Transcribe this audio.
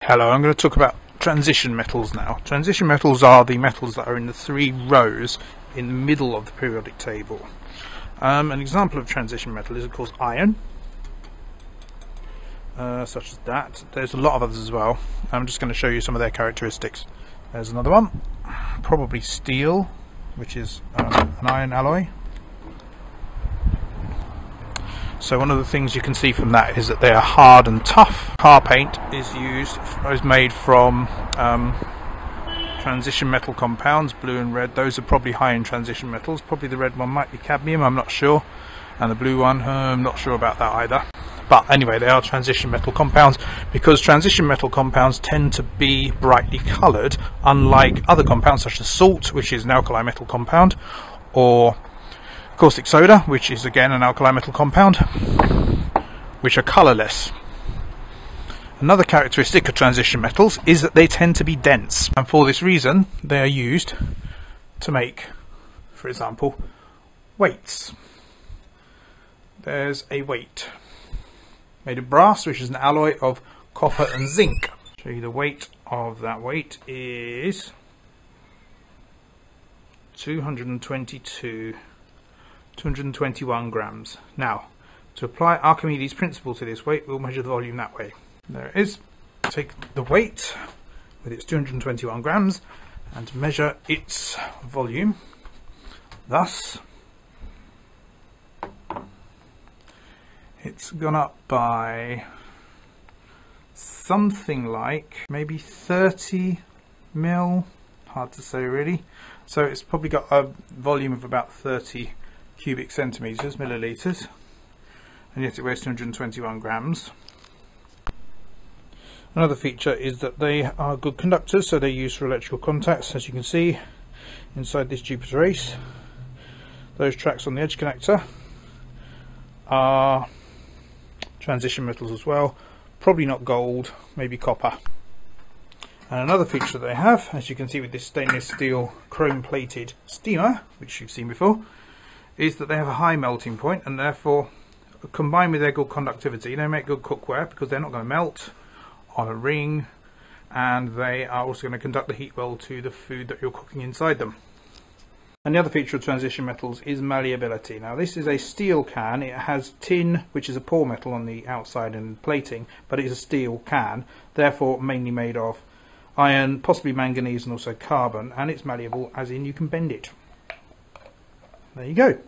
Hello, I'm going to talk about transition metals now. Transition metals are the metals that are in the three rows in the middle of the periodic table. An example of transition metal is of course iron, such as that. There's a lot of others as well. I'm just going to show you some of their characteristics. There's another one, probably steel, which is an iron alloy. So one of the things you can see from that is that they are hard and tough. Car paint is made from transition metal compounds, blue and red. Those are probably high in transition metals. Probably the red one might be cadmium, I'm not sure. And the blue one, I'm not sure about that either. But anyway, they are transition metal compounds because transition metal compounds tend to be brightly coloured, unlike other compounds such as salt, which is an alkali metal compound, or caustic soda, which is again an alkali metal compound, which are colourless. Another characteristic of transition metals is that they tend to be dense, and for this reason they are used to make, for example, weights. There's a weight made of brass, which is an alloy of copper and zinc. Show you the weight of that. Weight is 221 grams. Now, to apply Archimedes' principle to this weight, we'll measure the volume that way. There it is. Take the weight with its 221 grams and measure its volume. Thus, it's gone up by something like maybe 30 mil. Hard to say really. So it's probably got a volume of about 30 cubic centimetres, millilitres, and yet it weighs 221 grams. Another feature is that they are good conductors, so they're used for electrical contacts, as you can see inside this Jupiter Ace. Those tracks on the edge connector are transition metals as well, probably not gold, maybe copper. And another feature that they have, as you can see with this stainless steel chrome plated steamer, which you've seen before, is that they have a high melting point, and therefore, combined with their good conductivity, they make good cookware because they're not going to melt on a ring, and they are also going to conduct the heat well to the food that you're cooking inside them. And the other feature of transition metals is malleability. Now this is a steel can. It has tin, which is a poor metal, on the outside and plating, but it is a steel can, therefore mainly made of iron, possibly manganese, and also carbon, and it's malleable, as in you can bend it. There you go.